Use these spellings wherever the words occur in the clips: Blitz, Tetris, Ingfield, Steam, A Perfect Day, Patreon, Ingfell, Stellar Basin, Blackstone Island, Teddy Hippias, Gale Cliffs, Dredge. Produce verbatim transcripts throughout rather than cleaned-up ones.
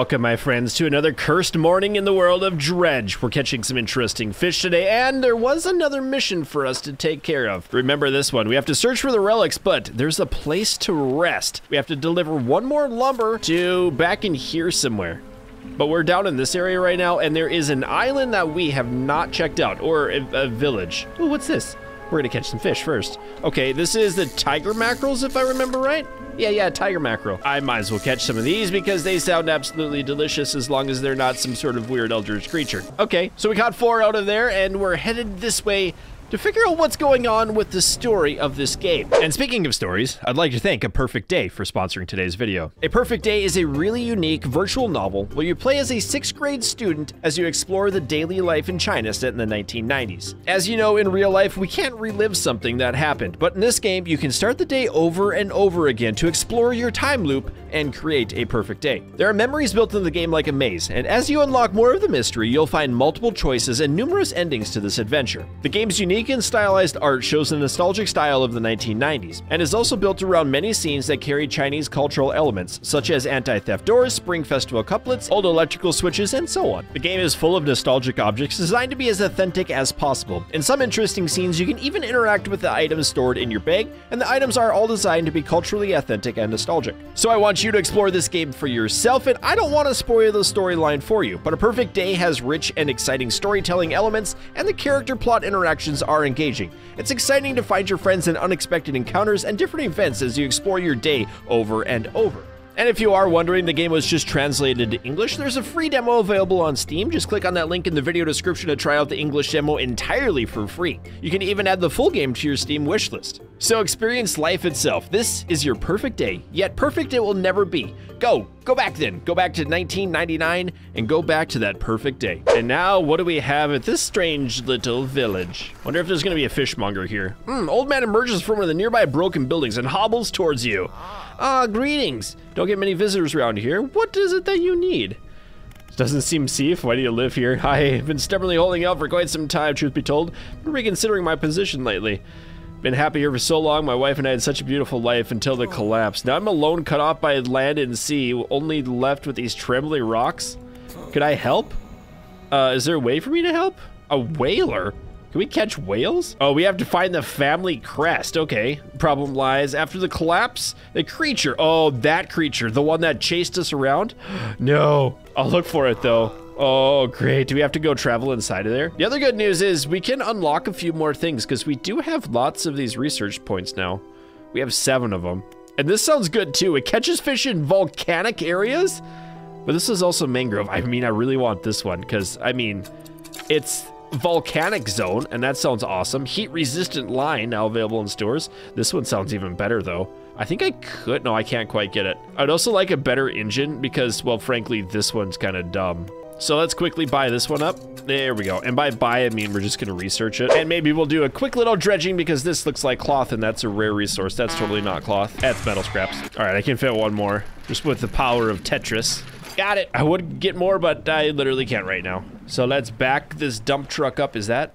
Welcome, my friends, to another cursed morning in the world of Dredge. We're catching some interesting fish today, and there was another mission for us to take care of. Remember this one. We have to search for the relics, but there's a place to rest. We have to deliver one more lumber to back in here somewhere. But we're down in this area right now, and there is an island that we have not checked out, or a, a village. Ooh, what's this? We're gonna catch some fish first. Okay, this is the tiger mackerels, if I remember right. Yeah, yeah, tiger mackerel. I might as well catch some of these because they sound absolutely delicious as long as they're not some sort of weird eldritch creature. Okay, so we caught four out of there and we're headed this way to figure out what's going on with the story of this game. And speaking of stories, I'd like to thank A Perfect Day for sponsoring today's video. A Perfect Day is a really unique virtual novel where you play as a sixth grade student as you explore the daily life in China set in the nineteen nineties. As you know, in real life, we can't relive something that happened, but in this game, you can start the day over and over again to explore your time loop and create a perfect day. There are memories built in the game like a maze, and as you unlock more of the mystery, you'll find multiple choices and numerous endings to this adventure. The game's unique and stylized art shows the nostalgic style of the nineteen nineties, and is also built around many scenes that carry Chinese cultural elements, such as anti-theft doors, Spring Festival couplets, old electrical switches, and so on. The game is full of nostalgic objects designed to be as authentic as possible. In some interesting scenes, you can even interact with the items stored in your bag, and the items are all designed to be culturally authentic and nostalgic. So I want you to explore this game for yourself, and I don't want to spoil the storyline for you, but A Perfect Day has rich and exciting storytelling elements, and the character plot interactions are are engaging. It's exciting to find your friends in unexpected encounters and different events as you explore your day over and over. And if you are wondering, the game was just translated to English. There's a free demo available on Steam. Just click on that link in the video description to try out the English demo entirely for free. You can even add the full game to your Steam wishlist. So experience life itself. This is your perfect day, yet perfect it will never be. Go, go back then. Go back to nineteen ninety-nine and go back to that perfect day. And now what do we have at this strange little village? Wonder if there's gonna be a fishmonger here. Hmm, old man emerges from one of the nearby broken buildings and hobbles towards you. Ah, greetings. Don't get many visitors around here. What is it that you need? Doesn't seem safe. Why do you live here? I've been stubbornly holding out for quite some time, truth be told. Been reconsidering my position lately. Been happy here for so long. My wife and I had such a beautiful life until the collapse. Now I'm alone, cut off by land and sea, only left with these trembling rocks. Could I help? Uh, is there a way for me to help? A whaler? Can we catch whales? Oh, we have to find the family crest. Okay. Problem lies after the collapse. The creature. Oh, that creature. The one that chased us around? No. I'll look for it, though. Oh, great. Do we have to go travel inside of there? The other good news is we can unlock a few more things because we do have lots of these research points now. We have seven of them. And this sounds good, too. It catches fish in volcanic areas. But this is also mangrove. I mean, I really want this one because, I mean, it's... volcanic zone, and that sounds awesome. Heat resistant line now available in stores. This one sounds even better though. I think I could, no, I can't quite get it. I'd also like a better engine because, well, frankly, this one's kind of dumb. So let's quickly buy this one up. There we go. And by buy, I mean we're just gonna research it. And maybe we'll do a quick little dredging because this looks like cloth and that's a rare resource. That's totally not cloth. That's metal scraps. All right, I can fit one more just with the power of Tetris. Got it. I would get more, but I literally can't right now. So let's back this dump truck up. Is that,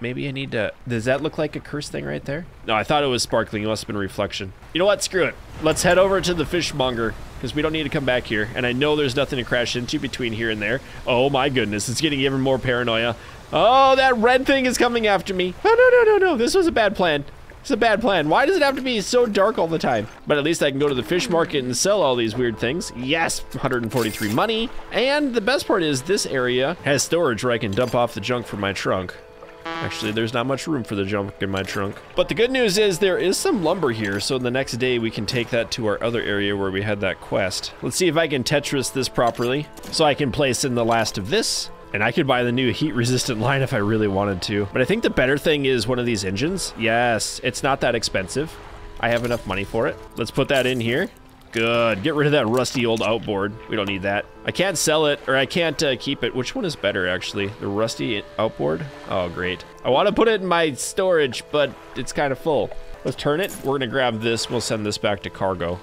maybe I need to, does that look like a curse thing right there? No, I thought it was sparkling. It must have been reflection. You know what? Screw it. Let's head over to the fishmonger because we don't need to come back here. And I know there's nothing to crash into between here and there. Oh my goodness. It's getting even more paranoia. Oh, that red thing is coming after me. Oh, no, no, no, no. This was a bad plan. It's a bad plan. Why does it have to be so dark all the time? But at least I can go to the fish market and sell all these weird things. Yes, one hundred forty-three money. And the best part is this area has storage where I can dump off the junk from my trunk. Actually, there's not much room for the junk in my trunk. But the good news is there is some lumber here, so the next day we can take that to our other area where we had that quest. Let's see if I can Tetris this properly so I can place in the last of this. And I could buy the new heat-resistant line if I really wanted to. But I think the better thing is one of these engines. Yes, it's not that expensive. I have enough money for it. Let's put that in here. Good. Get rid of that rusty old outboard. We don't need that. I can't sell it, or I can't uh, keep it. Which one is better, actually? The rusty outboard? Oh, great. I want to put it in my storage, but it's kind of full. Let's turn it. We're going to grab this. We'll send this back to cargo.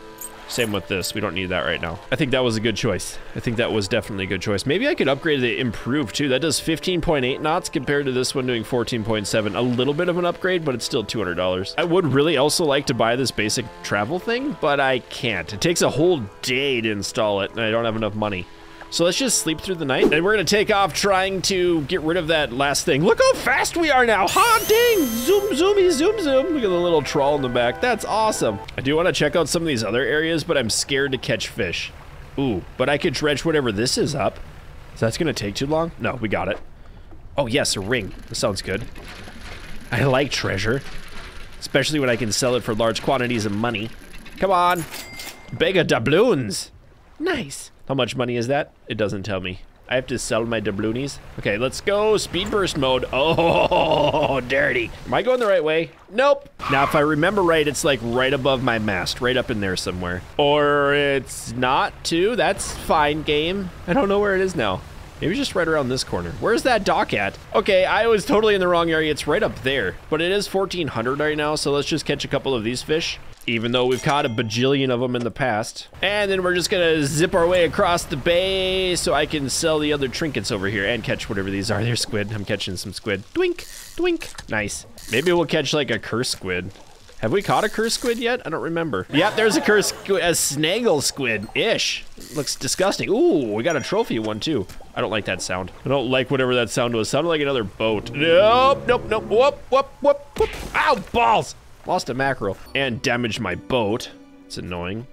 Same with this. We don't need that right now. I think that was a good choice. I think that was definitely a good choice. Maybe I could upgrade the improve too. That does fifteen point eight knots compared to this one doing fourteen point seven. A little bit of an upgrade, but it's still two hundred dollars. I would really also like to buy this basic travel thing, but I can't. It takes a whole day to install it, and I don't have enough money. So let's just sleep through the night, and we're gonna take off trying to get rid of that last thing. Look how fast we are now. Ha, dang, zoom, zoomy, zoom, zoom. Look at the little trawl in the back. That's awesome. I do wanna check out some of these other areas, but I'm scared to catch fish. Ooh, but I could dredge whatever this is up. So that's gonna take too long? No, we got it. Oh yes, a ring. That sounds good. I like treasure, especially when I can sell it for large quantities of money. Come on, bag of doubloons. Nice. How much money is that? It doesn't tell me. I have to sell my doubloonies. Okay, let's go speed burst mode. Oh, dirty. Am I going the right way? Nope. Now, if I remember right, it's like right above my mast, right up in there somewhere. Or it's not too. That's fine, game. I don't know where it is now. Maybe just right around this corner. Where's that dock at? Okay, I was totally in the wrong area. It's right up there, but it is fourteen hundred right now, so let's just catch a couple of these fish. Even though we've caught a bajillion of them in the past. And then we're just gonna zip our way across the bay so I can sell the other trinkets over here and catch whatever these are. There's squid, I'm catching some squid. Twink, twink, nice. Maybe we'll catch like a curse squid. Have we caught a curse squid yet? I don't remember. Yep, there's a curse squid, a snaggle squid-ish. Looks disgusting. Ooh, we got a trophy one too. I don't like that sound. I don't like whatever that sound was. Sounded like another boat. Nope, nope, nope, whoop, whoop, whoop, whoop. Ow, balls. Lost a mackerel and damaged my boat. It's annoying.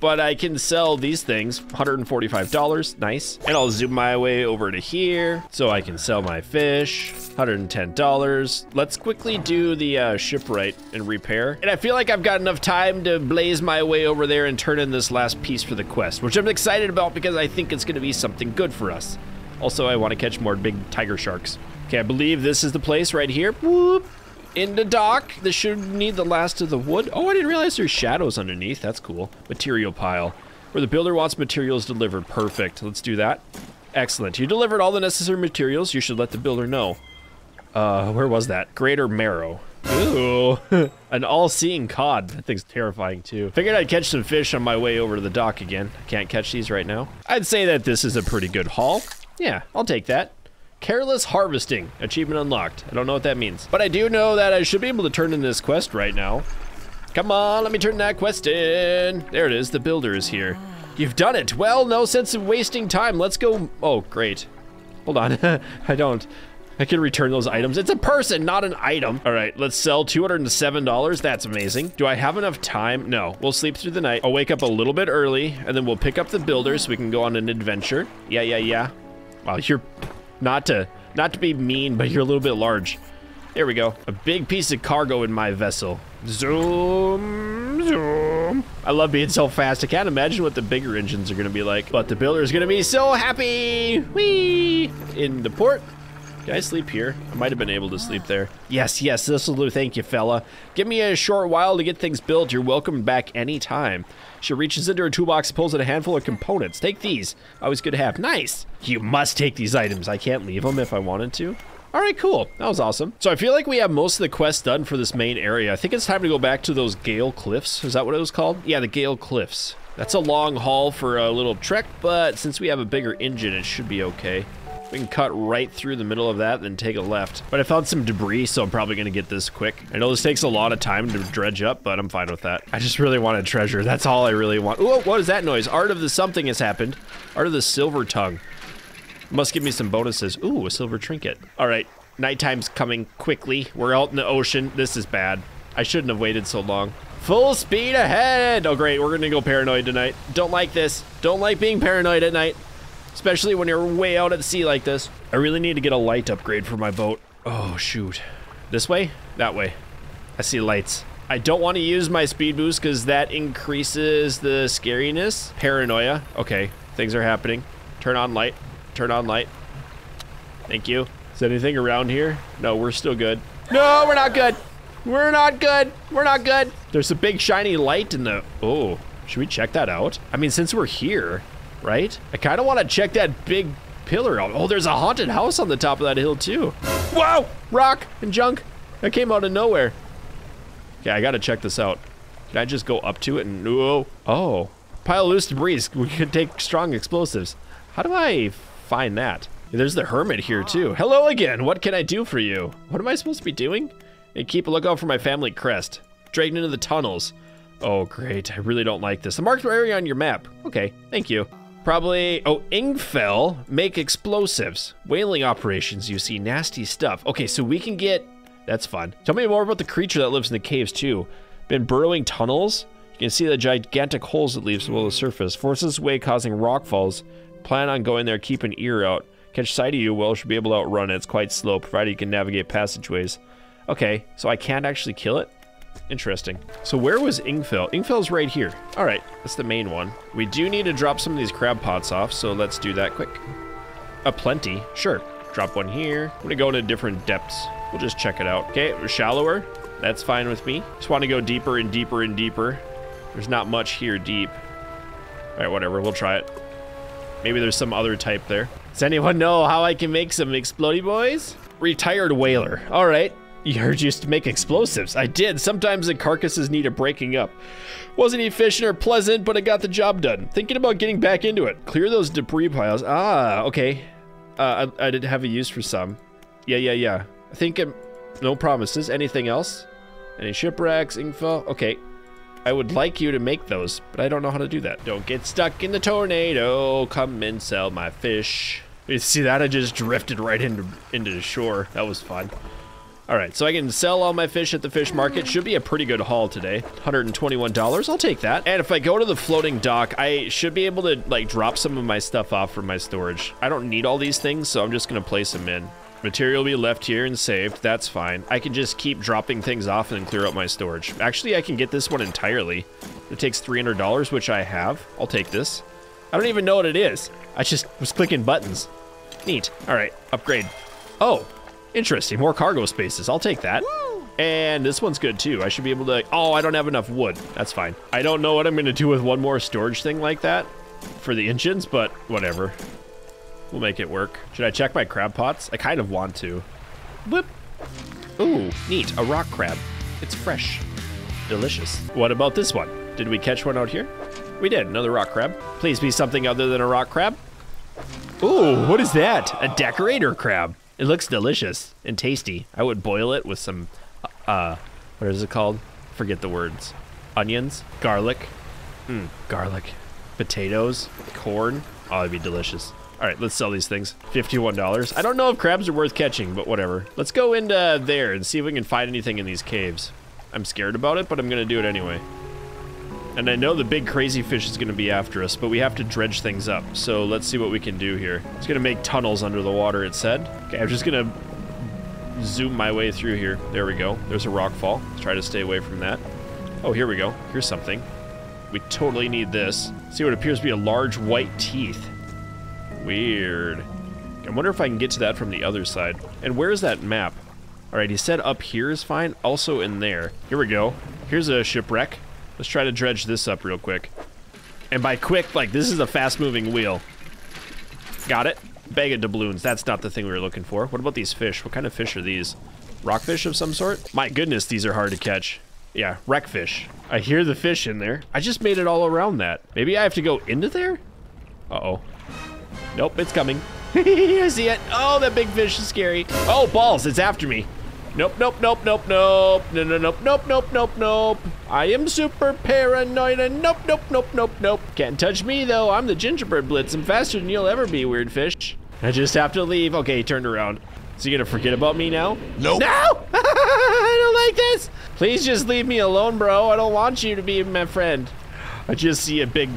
But I can sell these things, one hundred forty-five dollars, nice. And I'll zoom my way over to here so I can sell my fish, one hundred ten dollars. Let's quickly do the uh, shipwright and repair. And I feel like I've got enough time to blaze my way over there and turn in this last piece for the quest, which I'm excited about because I think it's gonna be something good for us. Also, I wanna catch more big tiger sharks. Okay, I believe this is the place right here. Whoop. In the dock, this should need the last of the wood. Oh, I didn't realize there's shadows underneath. That's cool. Material pile, where the builder wants materials delivered. Perfect, let's do that. Excellent, you delivered all the necessary materials. You should let the builder know. Uh, where was that? Greater Marrow. Ooh, an all-seeing cod. That thing's terrifying too. Figured I'd catch some fish on my way over to the dock again. I can't catch these right now. I'd say that this is a pretty good haul. Yeah, I'll take that. Careless harvesting, achievement unlocked. I don't know what that means, but I do know that I should be able to turn in this quest right now. Come on, let me turn that quest in. There it is, the builder is here. You've done it. Well, no sense in wasting time. Let's go. Oh, great. Hold on, I don't. I can return those items. It's a person, not an item. All right, let's sell two hundred seven dollars. That's amazing. Do I have enough time? No, we'll sleep through the night. I'll wake up a little bit early and then we'll pick up the builder so we can go on an adventure. Yeah, yeah, yeah. Wow, you're... Not to, not to be mean, but you're a little bit large. There we go. A big piece of cargo in my vessel. Zoom, zoom. I love being so fast. I can't imagine what the bigger engines are gonna be like, but the builder is gonna be so happy. Whee! In the port. Can I sleep here? I might've been able to sleep there. Yes, yes, this'll do. Thank you, fella. Give me a short while to get things built. You're welcome back anytime. She reaches into her toolbox, pulls out a handful of components. Take these. Always good to have. Nice. You must take these items. I can't leave them if I wanted to. All right, cool. That was awesome. So I feel like we have most of the quests done for this main area. I think it's time to go back to those Gale Cliffs. Is that what it was called? Yeah, the Gale Cliffs. That's a long haul for a little trek, but since we have a bigger engine, it should be okay. We can cut right through the middle of that, then take a left. But I found some debris, so I'm probably gonna get this quick. I know this takes a lot of time to dredge up, but I'm fine with that. I just really want a treasure. That's all I really want. Ooh, what is that noise? Art of the something has happened. Art of the silver tongue. Must give me some bonuses. Ooh, a silver trinket. All right, nighttime's coming quickly. We're out in the ocean. This is bad. I shouldn't have waited so long. Full speed ahead. Oh, great, we're gonna go paranoid tonight. Don't like this. Don't like being paranoid at night. Especially when you're way out at sea like this. I really need to get a light upgrade for my boat. Oh, shoot. This way? That way. I see lights. I don't want to use my speed boost because that increases the scariness. Paranoia. Okay, things are happening. Turn on light. Turn on light. Thank you. Is there anything around here? No, we're still good. No, we're not good. We're not good. We're not good. There's a big shiny light in the... Oh, should we check that out? I mean, since we're here... Right? I kind of want to check that big pillar out. Oh, there's a haunted house on the top of that hill too. Whoa, rock and junk. That came out of nowhere. Okay, I got to check this out. Did I just go up to it and... Whoa. Oh. Pile of loose debris. We could take strong explosives. How do I find that? There's the hermit here, too. Hello again. What can I do for you? What am I supposed to be doing? And keep a lookout for my family crest. Dragged into the tunnels. Oh, great. I really don't like this. The marked area on your map. Okay. Thank you. Probably... Oh, Ingfell. Make explosives. Whaling operations. You see nasty stuff. Okay, so we can get... That's fun. Tell me more about the creature that lives in the caves, too. Been burrowing tunnels. You can see the gigantic holes it leaves below the surface. Forces its way, causing rock falls. Plan on going there. Keep an ear out. Catch sight of you, well, should be able to outrun it. It's quite slow, provided you can navigate passageways. Okay, so I can't actually kill it? Interesting. So where was Ingfell? Ingfell's right here. All right, that's the main one. We do need to drop some of these crab pots off, so let's do that quick. A plenty, sure. Drop one here. I'm gonna go into different depths. We'll just check it out. Okay, shallower. That's fine with me. Just want to go deeper and deeper and deeper. There's not much here deep. All right, whatever, we'll try it. Maybe there's some other type there. Does anyone know how I can make some explodey boys? Retired whaler. All right, you heard you used to make explosives. I did. Sometimes the carcasses need a breaking up. Wasn't efficient or pleasant, but I got the job done. Thinking about getting back into it. Clear those debris piles. Ah, okay. Uh, I, I did have a use for some. Yeah, yeah, yeah. I think I'm, no promises. Anything else? Any shipwrecks, info? Okay. I would like you to make those, but I don't know how to do that. Don't get stuck in the tornado. Come and sell my fish. You see that? I just drifted right into, into the shore. That was fun. All right, so I can sell all my fish at the fish market. Should be a pretty good haul today. one hundred twenty-one dollars, I'll take that. And if I go to the floating dock, I should be able to like drop some of my stuff off from my storage. I don't need all these things, so I'm just gonna place them in. Material will be left here and saved. That's fine. I can just keep dropping things off and clear out my storage. Actually, I can get this one entirely. It takes three hundred dollars, which I have. I'll take this. I don't even know what it is. I just was clicking buttons. Neat. All right, upgrade. Oh, interesting. More cargo spaces. I'll take that. Woo! And this one's good too. I should be able to, oh, I don't have enough wood. That's fine. I don't know what I'm gonna do with one more storage thing like that for the engines, but whatever. We'll make it work. Should I check my crab pots? I kind of want to. Boop. Ooh, neat, a rock crab. It's fresh, delicious. What about this one? Did we catch one out here? We did, another rock crab. Please be something other than a rock crab. Ooh, what is that? A decorator crab. It looks delicious and tasty. I would boil it with some, uh, what is it called? Forget the words. Onions, garlic, mm, garlic, potatoes, corn. Oh, it'd be delicious. All right, let's sell these things. fifty-one dollars. I don't know if crabs are worth catching, but whatever. Let's go into there and see if we can find anything in these caves. I'm scared about it, but I'm gonna do it anyway. And I know the big crazy fish is gonna be after us, but we have to dredge things up. So let's see what we can do here. It's gonna make tunnels under the water, it said. Okay, I'm just gonna zoom my way through here. There we go. There's a rock fall. Let's try to stay away from that. Oh, here we go. Here's something. We totally need this. See what appears to be a large white teeth. Weird. I wonder if I can get to that from the other side. And where is that map? All right, he said up here is fine. Also in there. Here we go. Here's a shipwreck. Let's try to dredge this up real quick. And by quick, like this is a fast-moving wheel. Got it. Bag of doubloons. That's not the thing we were looking for. What about these fish? What kind of fish are these? Rockfish of some sort? My goodness, these are hard to catch. Yeah, wreckfish. I hear the fish in there. I just made it all around that. Maybe I have to go into there? Uh-oh. Nope, it's coming. I see it. Oh, that big fish is scary. Oh, balls, it's after me. Nope, nope, nope, nope, nope. No, no, nope, nope, nope, nope, nope. I am super paranoid and nope, nope, nope, nope, nope. Can't touch me though, I'm the gingerbread blitz. I'm faster than you'll ever be, weird fish. I just have to leave. Okay, turned around. So you gonna forget about me now? Nope. No! I don't like this. Please just leave me alone, bro. I don't want you to be my friend. I just see a big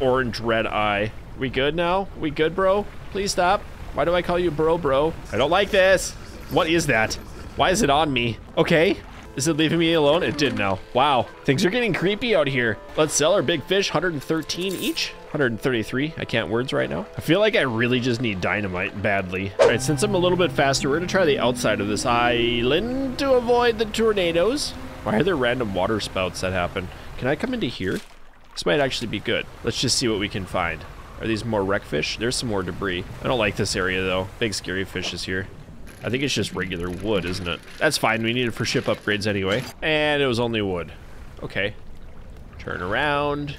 orange red eye. We good now? We good, bro? Please stop. Why do I call you bro, bro? I don't like this. What is that? Why is it on me? Okay. Is it leaving me alone? It did now. Wow. Things are getting creepy out here. Let's sell our big fish, one hundred thirteen each. one hundred thirty-three. I can't words right now. I feel like I really just need dynamite badly. All right, since I'm a little bit faster, we're gonna try the outside of this island to avoid the tornadoes. Why are there random water spouts that happen? Can I come into here? This might actually be good. Let's just see what we can find. Are these more wreckfish? There's some more debris. I don't like this area though. Big scary fish is here. I think it's just regular wood, isn't it? That's fine, we need it for ship upgrades anyway. And it was only wood. Okay, Turn around.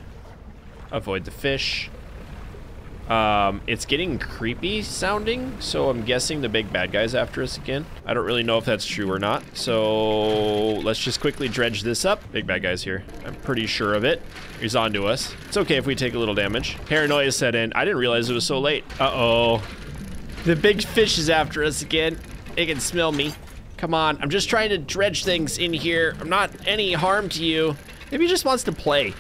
Avoid the fish. Um, it's getting creepy sounding, so I'm guessing the big bad guy's after us again. I don't really know if that's true or not, so let's just quickly dredge this up. Big bad guy's here. I'm pretty sure of it. He's on to us. It's okay if we take a little damage. Paranoia set in. I didn't realize it was so late. Uh-oh. The big fish is after us again. It can smell me. Come on. I'm just trying to dredge things in here. I'm not any harm to you. Maybe he just wants to play.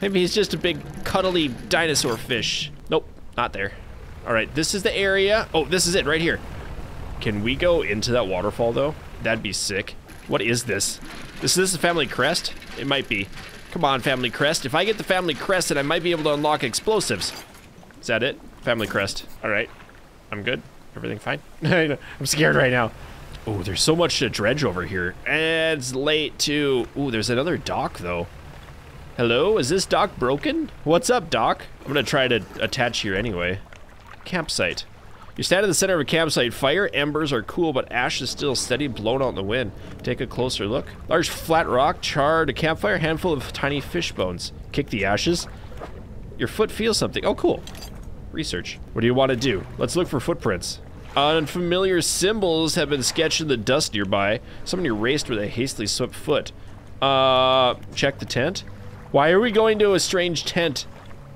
Maybe he's just a big cuddly dinosaur fish. Nope. Not there. All right, this is the area. Oh, this is it right here. Can we go into that waterfall though? That'd be sick. What is this? Is this a family crest? It might be. Come on, family crest. If I get the family crest, then I might be able to unlock explosives. Is that it? Family crest. All right, I'm good. Everything fine? I'm scared right now. Oh, there's so much to dredge over here. And it's late too. Oh, there's another dock though. Hello, is this dock broken? What's up, dock? I'm gonna try to attach here anyway. Campsite. You stand in the center of a campsite. Fire embers are cool, but ash is still steady, blown out in the wind. Take a closer look. Large flat rock, charred, a campfire, handful of tiny fish bones. Kick the ashes. Your foot feels something. Oh, cool. Research. What do you want to do? Let's look for footprints. Unfamiliar symbols have been sketched in the dust nearby. Someone erased with a hastily swept foot. Uh, check the tent. Why are we going to a strange tent?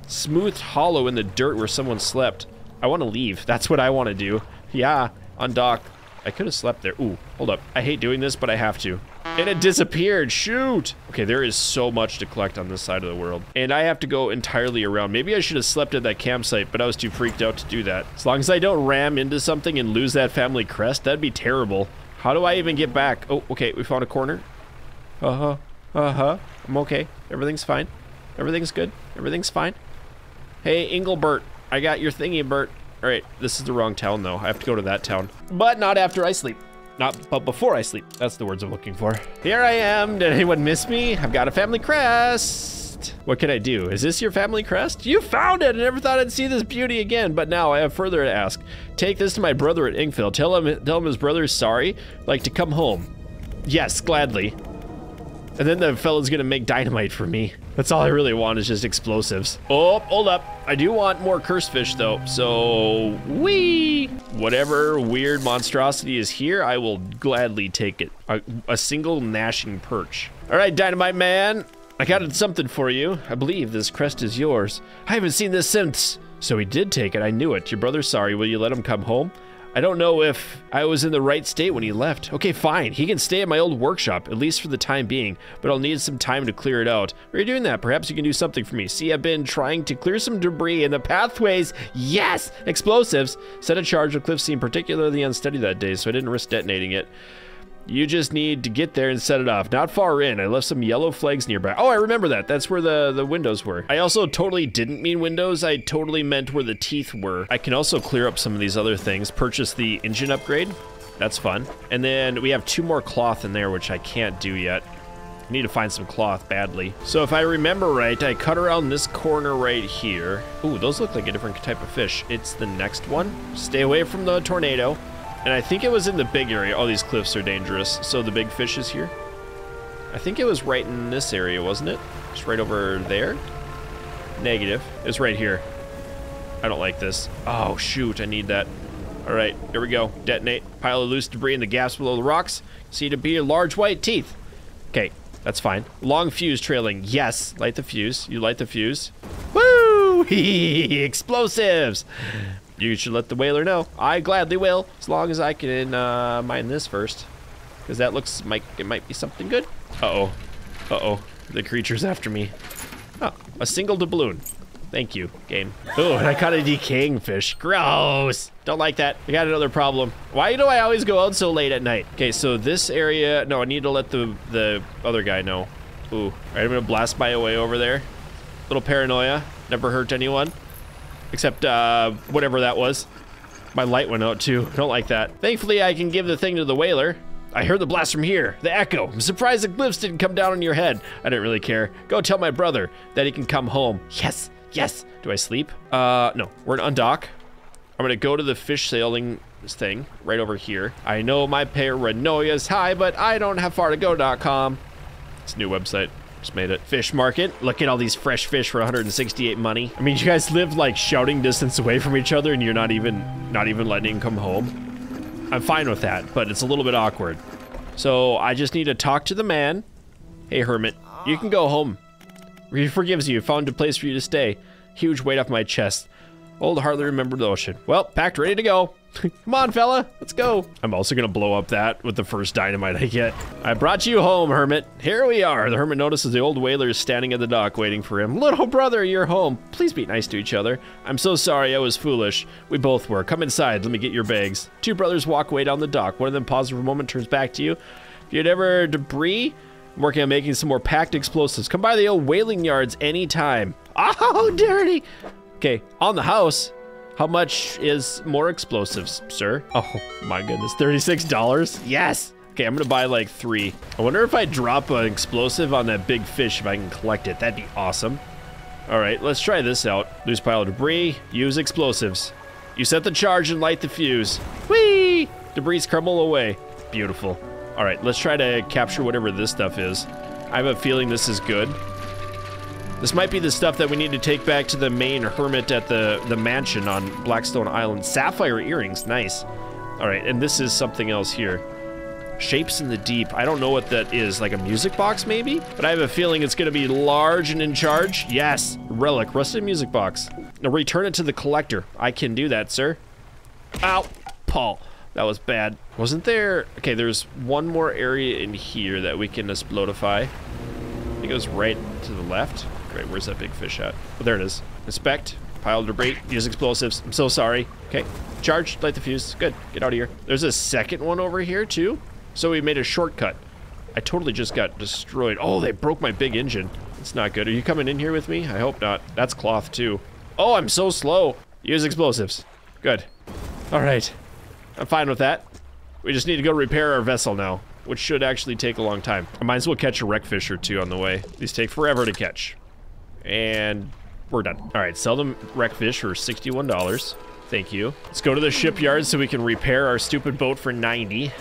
Smooth hollow in the dirt where someone slept. I want to leave. That's what I want to do. Yeah, undock. I could have slept there. Ooh, hold up. I hate doing this, but I have to. And it disappeared. Shoot. Okay, there is so much to collect on this side of the world. And I have to go entirely around. Maybe I should have slept at that campsite, but I was too freaked out to do that. As long as I don't ram into something and lose that family crest, that'd be terrible. How do I even get back? Oh, okay. We found a corner. Uh-huh. Uh-huh. I'm okay. Everything's fine. Everything's good. Everything's fine. Hey, Engelbert. I got your thingy, Bert. All right. This is the wrong town, though. I have to go to that town. But not after I sleep. Not, but before I sleep. That's the words I'm looking for. Here I am. Did anyone miss me? I've got a family crest. What can I do? Is this your family crest? You found it. I never thought I'd see this beauty again, but now I have further to ask. Take this to my brother at Ingfield. Tell him, tell him his brother's sorry. Like to come home. Yes, gladly. And then the fella's gonna make dynamite for me. That's all I really want is just explosives. Oh, hold up. I do want more cursed fish though, so wee! Whatever weird monstrosity is here, I will gladly take it. A, a single gnashing perch. All right, dynamite man. I got something for you. I believe this crest is yours. I haven't seen this since. So he did take it, I knew it. Your brother's sorry, will you let him come home? I don't know if I was in the right state when he left. Okay, fine. He can stay at my old workshop, at least for the time being, but I'll need some time to clear it out. While you're doing that, perhaps you can do something for me. See, I've been trying to clear some debris in the pathways. Yes! Explosives! Set a charge. The cliff seemed particularly unsteady that day, so I didn't risk detonating it. You just need to get there and set it off. Not far in, I left some yellow flags nearby. Oh, I remember that. That's where the, the windows were. I also totally didn't mean windows. I totally meant where the teeth were. I can also clear up some of these other things. Purchase the engine upgrade. That's fun. And then we have two more cloth in there, which I can't do yet. I need to find some cloth badly. So if I remember right, I cut around this corner right here. Ooh, those look like a different type of fish. It's the next one. Stay away from the tornado. And I think it was in the big area. All these cliffs are dangerous. So the big fish is here. I think it was right in this area, wasn't it? Just right over there. Negative. It's right here. I don't like this. Oh, shoot. I need that. All right. Here we go. Detonate. Pile of loose debris in the gaps below the rocks. See to be large white teeth. Okay. That's fine. Long fuse trailing. Yes. Light the fuse. You light the fuse. Woo! Explosives. You should let the whaler know. I gladly will, as long as I can uh, mine this first, because that looks like it might be something good. Uh-oh. Uh-oh. The creature's after me. Oh, a single doubloon. Thank you, game. Oh, and I caught a decaying fish. Gross. Don't like that. I got another problem. Why do I always go out so late at night? Okay, so this area... No, I need to let the, the other guy know. Ooh. All right, I'm going to blast my way over there. Little paranoia. Never hurt anyone. Except, uh, whatever that was. My light went out too. Don't like that. Thankfully, I can give the thing to the whaler. I heard the blast from here. The echo. I'm surprised the cliffs didn't come down on your head. I didn't really care. Go tell my brother that he can come home. Yes. Yes. Do I sleep? Uh, no. We're gonna undock. I'm gonna go to the fish sailing thing right over here. I know my paranoia is high, but I don't have far to go dot com. It's a new website. Just made it. Fish market. Look at all these fresh fish for one hundred sixty-eight money. I mean, you guys live like shouting distance away from each other and you're not even, not even letting him come home. I'm fine with that, but it's a little bit awkward. So I just need to talk to the man. Hey, hermit, you can go home. He forgives you. Found a place for you to stay. Huge weight off my chest. Old hardly remembered the ocean. Well, packed, ready to go. Come on, fella, let's go. I'm also gonna blow up that with the first dynamite I get. I brought you home, hermit. Here we are. The hermit notices the old whaler is standing at the dock waiting for him. Little brother, you're home. Please be nice to each other. I'm so sorry, I was foolish. We both were. Come inside, let me get your bags. Two brothers walk way down the dock. One of them pauses for a moment, turns back to you. If you'd ever debris, I'm working on making some more packed explosives. Come by the old whaling yards anytime. Oh, dirty. Okay, on the house. How much is more explosives, sir? Oh my goodness, thirty-six dollars? Yes! Okay, I'm gonna buy like three. I wonder if I drop an explosive on that big fish, if I can collect it, that'd be awesome. All right, let's try this out. Loose pile of debris, use explosives. You set the charge and light the fuse. Whee! Debris crumble away. Beautiful. All right, let's try to capture whatever this stuff is. I have a feeling this is good. This might be the stuff that we need to take back to the main hermit at the, the mansion on Blackstone Island. Sapphire earrings, nice. All right, and this is something else here. Shapes in the Deep, I don't know what that is, like a music box maybe? But I have a feeling it's gonna be large and in charge. Yes, relic, rusted music box. Now return it to the collector. I can do that, sir. Ow, Paul, that was bad. Wasn't there, okay, there's one more area in here that we can explodify. I think it was right to the left. Right, where's that big fish at? Oh, there it is. Inspect, pile debris, use explosives. I'm so sorry. Okay, charge, light the fuse. Good, get out of here. There's a second one over here too. So we made a shortcut. I totally just got destroyed. Oh, they broke my big engine. It's not good. Are you coming in here with me? I hope not. That's cloth too. Oh, I'm so slow. Use explosives. Good. All right, I'm fine with that. We just need to go repair our vessel now, which should actually take a long time. I might as well catch a wreck fish or two on the way. These take forever to catch. And we're done. All right, sell them wreck fish for sixty-one dollars. Thank you. Let's go to the shipyard so we can repair our stupid boat for ninety.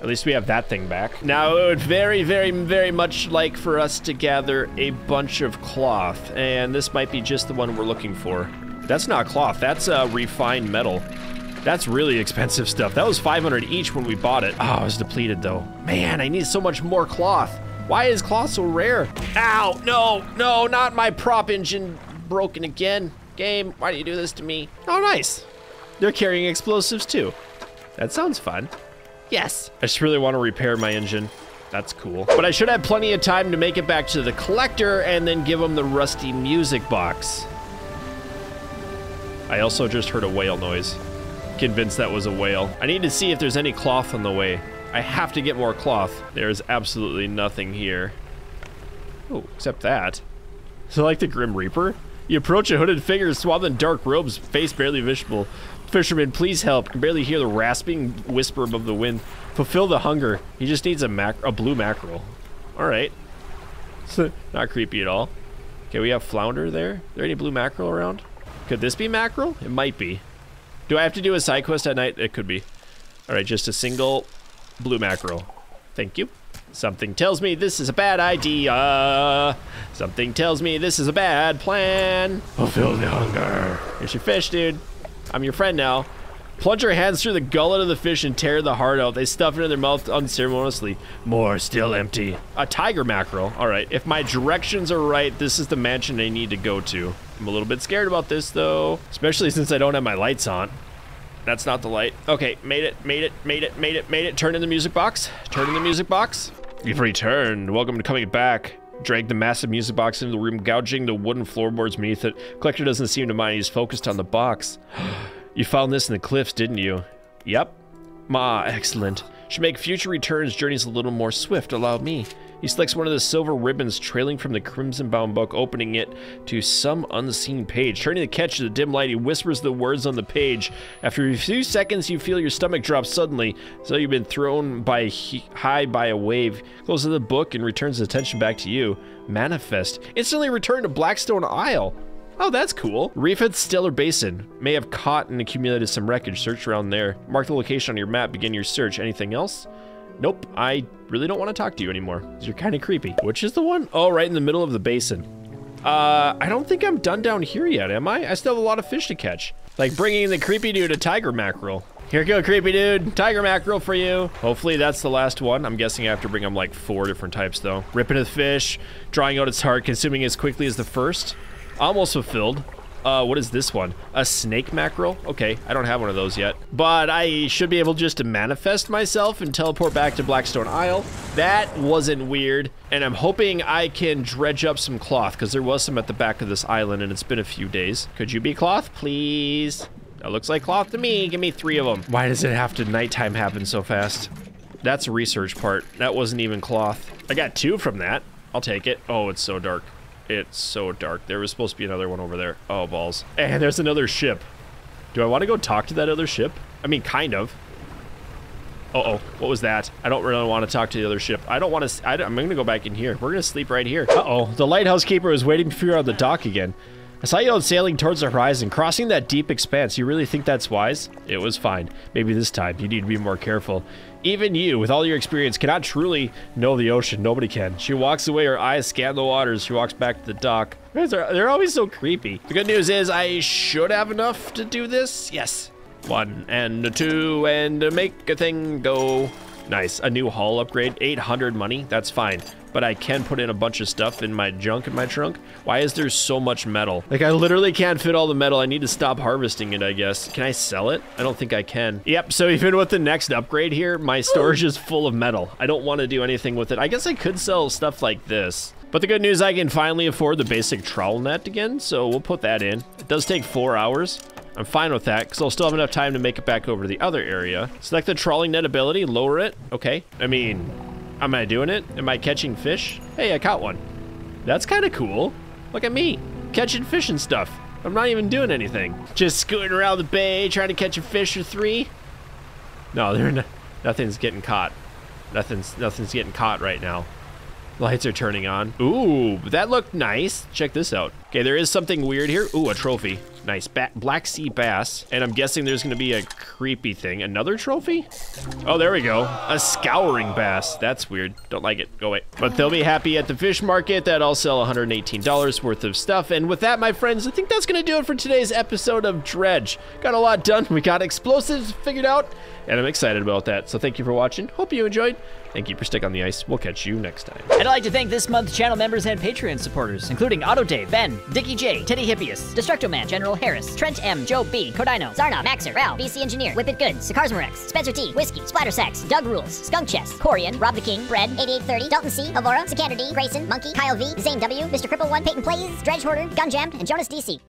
At least we have that thing back. Now, it would very, very, very much like for us to gather a bunch of cloth, and this might be just the one we're looking for. That's not cloth, that's uh, refined metal. That's really expensive stuff. That was five hundred each when we bought it. Oh, I was depleted though. Man, I need so much more cloth. Why is cloth so rare? Ow, no, no, not my prop engine broken again. Game, why do you do this to me? Oh, nice. They're carrying explosives too. That sounds fun. Yes. I just really want to repair my engine. That's cool. But I should have plenty of time to make it back to the collector and then give him the rusty music box. I also just heard a whale noise. Convinced that was a whale. I need to see if there's any cloth on the way. I have to get more cloth. There's absolutely nothing here. Oh, except that. So like the Grim Reaper? You approach a hooded figure swathed in dark robes, face barely visible. Fisherman, please help. Can barely hear the rasping whisper above the wind. Fulfill the hunger. He just needs a mac a blue mackerel. All right. Not creepy at all. Okay, we have flounder there. Are there any blue mackerel around? Could this be mackerel? It might be. Do I have to do a side quest at night? It could be. All right, just a single blue mackerel. Thank you. Something tells me this is a bad idea. Something tells me this is a bad plan. Fulfill the hunger. Here's your fish, dude. I'm your friend now. Plunge your hands through the gullet of the fish and tear the heart out. They stuff it in their mouth unceremoniously. More still empty. A tiger mackerel. All right, if my directions are right, this is the mansion I need to go to. I'm a little bit scared about this though, especially since I don't have my lights on. That's not the light. Okay, made it, made it, made it, made it, made it. Turn in the music box. Turn in the music box. You've returned. Welcome to coming back. Drag the massive music box into the room, gouging the wooden floorboards beneath it. Collector doesn't seem to mind. He's focused on the box. You found this in the cliffs, didn't you? Yep. Ma, excellent. Should make future returns journeys a little more swift. Allow me. He selects one of the silver ribbons trailing from the crimson-bound book, opening it to some unseen page. Turning the catch to the dim light, he whispers the words on the page. After a few seconds, you feel your stomach drop suddenly, as though you've been thrown by high by a wave. Closes the book and returns his attention back to you. Manifest. Instantly return to Blackstone Isle. Oh, that's cool. Reef at Stellar Basin. May have caught and accumulated some wreckage. Search around there. Mark the location on your map. Begin your search. Anything else? nope, I really don't want to talk to you anymore. You're kind of creepy. Which is the one? Oh, right in the middle of the basin. Uh, I don't think I'm done down here yet, am I? I still have a lot of fish to catch. Like bringing the creepy dude a tiger mackerel. Here you go, creepy dude. Tiger mackerel for you. Hopefully that's the last one. I'm guessing I have to bring him like four different types though. Ripping the fish, drawing out its heart, consuming as quickly as the first. Almost fulfilled. Uh, what is this one? A snake mackerel? Okay, I don't have one of those yet. But I should be able just to manifest myself and teleport back to Blackstone Isle. That wasn't weird. And I'm hoping I can dredge up some cloth because there was some at the back of this island and it's been a few days. Could you be cloth, please? That looks like cloth to me. Give me three of them. Why does it have to nighttime happen so fast? That's a research part. That wasn't even cloth. I got two from that. I'll take it. Oh, it's so dark. It's so dark. There was supposed to be another one over there. Oh, balls. And there's another ship. Do I want to go talk to that other ship? I mean, kind of. Uh-oh. What was that? I don't really want to talk to the other ship. I don't want to... I don't, I'm going to go back in here. We're going to sleep right here. Uh-oh. The lighthouse keeper is waiting for you on the dock again. I saw you out sailing towards the horizon, crossing that deep expanse. You really think that's wise? It was fine. Maybe this time you need to be more careful. Even you, with all your experience, cannot truly know the ocean. Nobody can. She walks away. Her eyes scan the waters. She walks back to the dock. They're always so creepy. The good news is I should have enough to do this. Yes. One and two and make a thing go. Nice. A new haul upgrade. eight hundred money. That's fine. But I can put in a bunch of stuff in my junk in my trunk. Why is there so much metal? Like, I literally can't fit all the metal. I need to stop harvesting it, I guess. Can I sell it? I don't think I can. Yep, so even with the next upgrade here, my storage is full of metal. I don't want to do anything with it. I guess I could sell stuff like this. But the good news, I can finally afford the basic trowel net again, so we'll put that in. It does take four hours. I'm fine with that, because I'll still have enough time to make it back over to the other area. Select the trawling net ability, lower it. Okay, I mean... am I doing it? Am I catching fish? Hey, I caught one. That's kind of cool. Look at me, catching fish and stuff. I'm not even doing anything. Just scooting around the bay, trying to catch a fish or three. No, they're not, nothing's getting caught. Nothing's, nothing's getting caught right now. Lights are turning on. Ooh, that looked nice. Check this out. Okay, there is something weird here. Ooh, a trophy. Nice, ba black sea bass. And I'm guessing there's gonna be a creepy thing. Another trophy? Oh, there we go. A scouring bass. That's weird. Don't like it. Go away. But they'll be happy at the fish market that I'll sell one hundred eighteen dollars worth of stuff. And with that, my friends, I think that's gonna do it for today's episode of Dredge. Got a lot done. We got explosives figured out, and I'm excited about that. So thank you for watching. Hope you enjoyed. Thank you for sticking on the ice. We'll catch you next time. I'd like to thank this month's channel members and Patreon supporters, including Auto Dave, Ben, Dickie J, Teddy Hippias, Destructo Man, General Harris, Trent M, Joe B, Codino, Zarna, Maxer, Ral, B C Engineer, Whip It Good, Sakarsmarex, Spencer T, Whiskey, Splatter Sacks, Doug Rules, Skunk Chest, Corian, Rob the King, Bread, eighty-eight thirty, Dalton C, Alvora, Sikander D, Grayson, Monkey, Kyle V, Zane W, Mister Cripple one, Peyton Plays, Dredge Hoarder, Gun Jammed, and Jonas D C.